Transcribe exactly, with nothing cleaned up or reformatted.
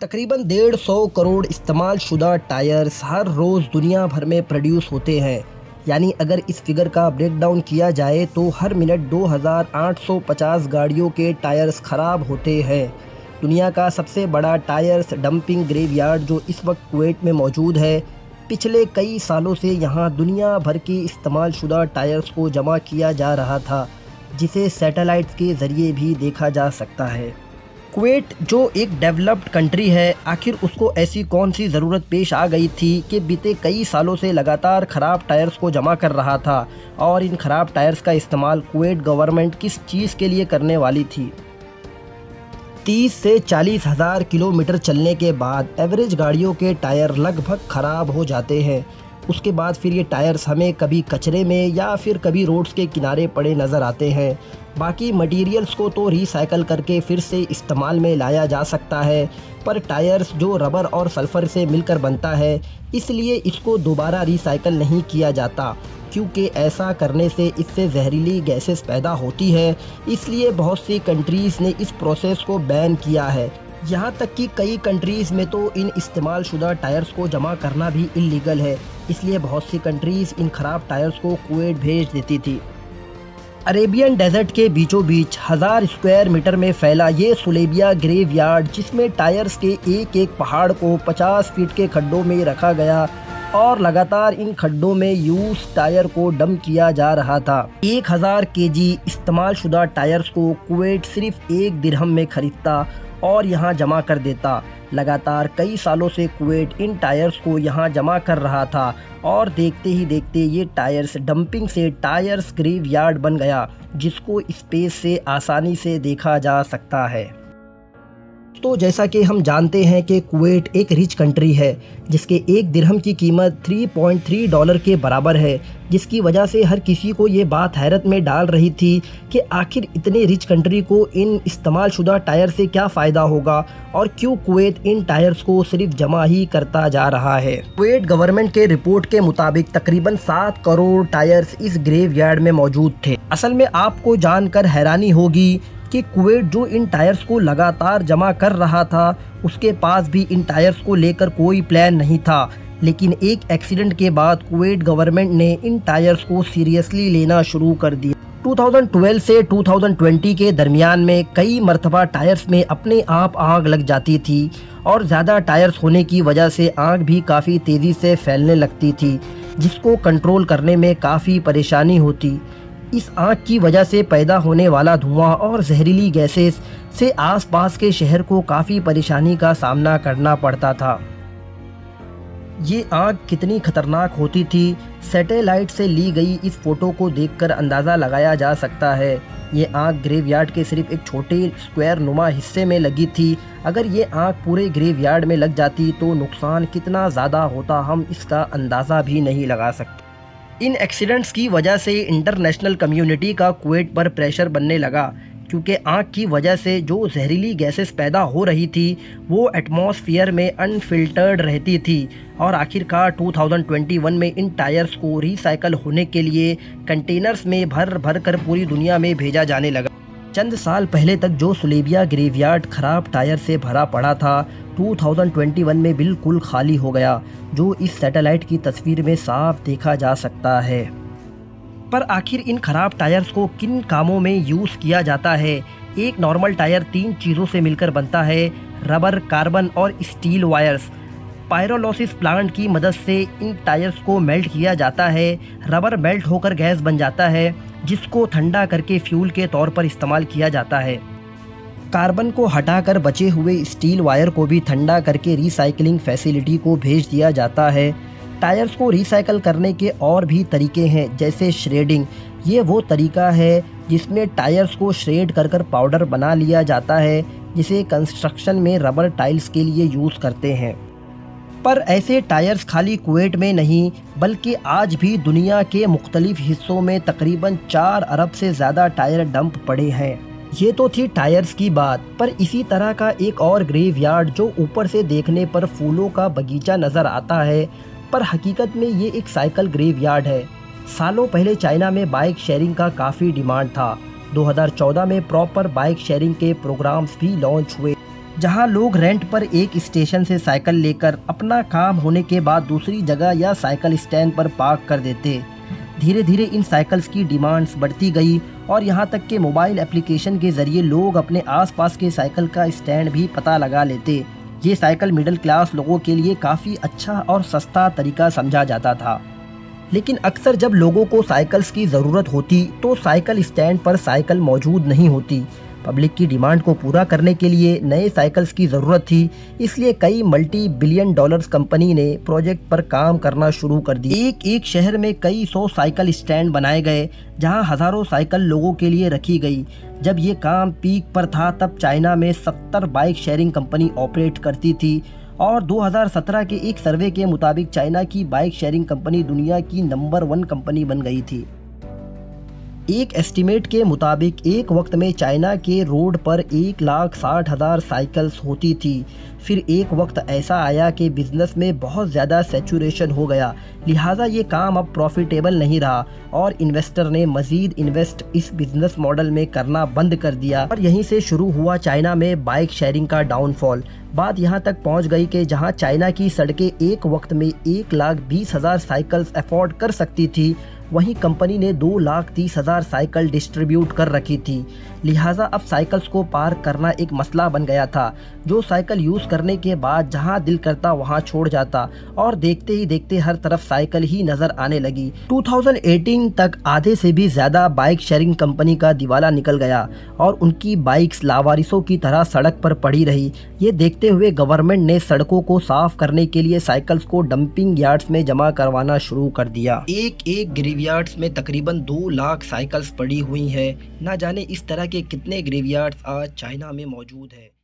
तकरीबन डेढ़ सौ करोड़ इस्तेमाल शुदा टायर्स हर रोज़ दुनिया भर में प्रोड्यूस होते हैं। यानी अगर इस फिगर का ब्रेकडाउन किया जाए तो हर मिनट दो हज़ार आठ सौ पचास गाड़ियों के टायर्स ख़राब होते हैं। दुनिया का सबसे बड़ा टायर्स डंपिंग ग्रेवयार्ड जो इस वक्त कुवैत में मौजूद है, पिछले कई सालों से यहाँ दुनिया भर के इस्तेमाल शुदा टायर्स को जमा किया जा रहा था, जिसे सैटेलाइट्स के ज़रिए भी देखा जा सकता है। कुवैत जो एक डेवलप्ड कंट्री है, आखिर उसको ऐसी कौन सी ज़रूरत पेश आ गई थी कि बीते कई सालों से लगातार ख़राब टायर्स को जमा कर रहा था, और इन ख़राब टायर्स का इस्तेमाल कुवैत गवर्नमेंट किस चीज़ के लिए करने वाली थी। तीस से चालीस हज़ार किलोमीटर चलने के बाद एवरेज गाड़ियों के टायर लगभग ख़राब हो जाते हैं। उसके बाद फिर ये टायर्स हमें कभी कचरे में या फिर कभी रोड्स के किनारे पड़े नज़र आते हैं। बाकी मटेरियल्स को तो रिसाइकल करके फिर से इस्तेमाल में लाया जा सकता है, पर टायर्स जो रबर और सल्फ़र से मिलकर बनता है, इसलिए इसको दोबारा रिसाइकल नहीं किया जाता, क्योंकि ऐसा करने से इससे जहरीली गैसेस पैदा होती है। इसलिए बहुत सी कंट्रीज़ ने इस प्रोसेस को बैन किया है। यहाँ तक कि कई कंट्रीज़ में तो इन इस्तेमाल शुदा टायर्स को जमा करना भी इल्लीगल है, इसलिए बहुत सी कंट्रीज़ इन ख़राब टायर्स को कुवैत भेज देती थी। अरेबियन डेजर्ट के बीचों बीच हज़ार स्क्वायर मीटर में फैला ये सुलेबिया ग्रेवयार्ड, जिसमें टायर्स के एक एक पहाड़ को पचास फीट के खड्डों में रखा गया और लगातार इन खड्डों में यूज टायर को डंप किया जा रहा था। एक हज़ार के जी इस्तेमाल शुदा टायर्स को कुवैत सिर्फ एक दिरहम में ख़रीदता और यहाँ जमा कर देता। लगातार कई सालों से कुवैत इन टायर्स को यहाँ जमा कर रहा था, और देखते ही देखते ये टायर्स डंपिंग से टायर्स ग्रेवयार्ड बन गया, जिसको स्पेस से आसानी से देखा जा सकता है। तो जैसा कि हम जानते हैं कि कुवैत एक रिच कंट्री है, जिसके एक दिरहम की कीमत तीन पॉइंट तीन डॉलर के बराबर है, जिसकी वजह से हर किसी को ये बात हैरत में डाल रही थी कि आखिर इतने रिच कंट्री को इन इस्तेमाल शुदा टायर से क्या फ़ायदा होगा, और क्यों कुवैत इन टायर्स को सिर्फ जमा ही करता जा रहा है। कुवैत गवर्नमेंट के रिपोर्ट के मुताबिक तकरीबन सात करोड़ टायर्स इस ग्रेवयार्ड में मौजूद थे। असल में आपको जानकर हैरानी होगी कि कुवैत जो इन टायर्स को लगातार जमा कर रहा था, उसके पास भी इन टायर्स को लेकर कोई प्लान नहीं था, लेकिन एक एक्सीडेंट के बाद कुवैत गवर्नमेंट ने इन टायर्स को सीरियसली लेना शुरू कर दिया। दो हज़ार बारह से दो हज़ार बीस के दरमियान में कई मरतबा टायर्स में अपने आप आग लग जाती थी, और ज़्यादा टायर्स होने की वजह से आग भी काफ़ी तेज़ी से फैलने लगती थी, जिसको कंट्रोल करने में काफ़ी परेशानी होती। इस आग की वजह से पैदा होने वाला धुआं और जहरीली गैसेस से आसपास के शहर को काफ़ी परेशानी का सामना करना पड़ता था। ये आग कितनी खतरनाक होती थी, सैटेलाइट से ली गई इस फ़ोटो को देखकर अंदाज़ा लगाया जा सकता है। ये आग ग्रेवयार्ड के सिर्फ एक छोटे स्क्वायर नुमा हिस्से में लगी थी। अगर ये आग पूरे ग्रेवयार्ड में लग जाती तो नुकसान कितना ज़्यादा होता, हम इसका अंदाज़ा भी नहीं लगा सकते। इन एक्सीडेंट्स की वजह से इंटरनेशनल कम्युनिटी का कुवैत पर प्रेशर बनने लगा, क्योंकि आग की वजह से जो जहरीली गैसेस पैदा हो रही थी वो एटमॉस्फेयर में अनफिल्टर्ड रहती थी, और आखिरकार दो हज़ार इक्कीस में इन टायर्स को रिसाइकल होने के लिए कंटेनर्स में भर भर कर पूरी दुनिया में भेजा जाने लगा। चंद साल पहले तक जो सुलेबिया ग्रेवयार्ड ख़राब टायर से भरा पड़ा था, दो हज़ार इक्कीस में बिल्कुल खाली हो गया, जो इस सैटेलाइट की तस्वीर में साफ देखा जा सकता है। पर आखिर इन ख़राब टायर्स को किन कामों में यूज़ किया जाता है? एक नॉर्मल टायर तीन चीज़ों से मिलकर बनता है, रबर, कार्बन और स्टील वायर्स। पायरोलिसिस प्लांट की मदद से इन टायर्स को मेल्ट किया जाता है। रबर मेल्ट होकर गैस बन जाता है, जिसको ठंडा करके फ्यूल के तौर पर इस्तेमाल किया जाता है। कार्बन को हटाकर बचे हुए स्टील वायर को भी ठंडा करके रिसाइकलिंग फैसिलिटी को भेज दिया जाता है। टायर्स को रिसाइकल करने के और भी तरीके हैं, जैसे श्रेडिंग। ये वो तरीका है जिसमें टायर्स को श्रेड कर कर पाउडर बना लिया जाता है, जिसे कंस्ट्रक्शन में रबर टाइल्स के लिए यूज़ करते हैं। पर ऐसे टायर्स खाली कुवैत में नहीं, बल्कि आज भी दुनिया के मुख्तलिफ हिस्सों में तकरीबन चार अरब से ज़्यादा टायर डंप पड़े हैं। ये तो थी टायर्स की बात, पर इसी तरह का एक और ग्रेवयार्ड जो ऊपर से देखने पर फूलों का बगीचा नज़र आता है, पर हकीकत में ये एक साइकिल ग्रेवयार्ड है। सालों पहले चाइना में बाइक शेयरिंग का काफ़ी डिमांड था। दो हज़ार चौदह में प्रॉपर बाइक शेयरिंग के प्रोग्राम्स भी लॉन्च हुए, जहां लोग रेंट पर एक स्टेशन से साइकिल लेकर अपना काम होने के बाद दूसरी जगह या साइकिल स्टैंड पर पार्क कर देते। धीरे धीरे इन साइकिल्स की डिमांड्स बढ़ती गई और यहां तक कि मोबाइल एप्लीकेशन के ज़रिए लोग अपने आसपास के साइकिल का स्टैंड भी पता लगा लेते। ये साइकिल मिडिल क्लास लोगों के लिए काफ़ी अच्छा और सस्ता तरीका समझा जाता था। लेकिन अक्सर जब लोगों को साइकिल्स की ज़रूरत होती तो साइकिल स्टैंड पर साइकिल मौजूद नहीं होती। पब्लिक की डिमांड को पूरा करने के लिए नए साइकिल्स की ज़रूरत थी, इसलिए कई मल्टी बिलियन डॉलर्स कंपनी ने प्रोजेक्ट पर काम करना शुरू कर दिया। एक एक शहर में कई सौ साइकिल स्टैंड बनाए गए जहां हज़ारों साइकिल लोगों के लिए रखी गई। जब ये काम पीक पर था तब चाइना में सत्तर बाइक शेयरिंग कंपनी ऑपरेट करती थी और दो हज़ार सत्रह के एक सर्वे के मुताबिक चाइना की बाइक शेयरिंग कंपनी दुनिया की नंबर वन कंपनी बन गई थी। एक एस्टीमेट के मुताबिक एक वक्त में चाइना के रोड पर एक लाख साठ हज़ार साइकिल्स होती थी। फिर एक वक्त ऐसा आया कि बिजनेस में बहुत ज़्यादा सैचुरेशन हो गया, लिहाजा ये काम अब प्रॉफिटेबल नहीं रहा और इन्वेस्टर ने मज़ीद इन्वेस्ट इस बिज़नेस मॉडल में करना बंद कर दिया। और यहीं से शुरू हुआ चाइना में बाइक शेयरिंग का डाउनफॉल। बात यहाँ तक पहुँच गई कि जहाँ चाइना की सड़कें एक वक्त में एक लाख बीस हज़ार साइकिल्स अफोर्ड कर सकती थी, वहीं कंपनी ने दो लाख तीस हज़ार साइकिल डिस्ट्रीब्यूट कर रखी थी। लिहाजा अब साइकिल्स को पार करना एक मसला बन गया था। जो साइकिल यूज़ करने के बाद जहां दिल करता वहां छोड़ जाता और देखते ही देखते हर तरफ साइकिल ही नज़र आने लगी। दो हज़ार अठारह तक आधे से भी ज़्यादा बाइक शेयरिंग कंपनी का दिवाला निकल गया और उनकी बाइक्स लावारिसों की तरह सड़क पर पड़ी रही। ये देखते हुए गवर्नमेंट ने सड़कों को साफ करने के लिए साइकिल्स को डंपिंग यार्ड्स में जमा करवाना शुरू कर दिया। एक एक ग्रेवयार्ड्स में तकरीबन दो लाख साइकिल्स पड़ी हुई हैं। ना जाने इस तरह के कितने ग्रेवयार्ड्स आज चाइना में मौजूद है।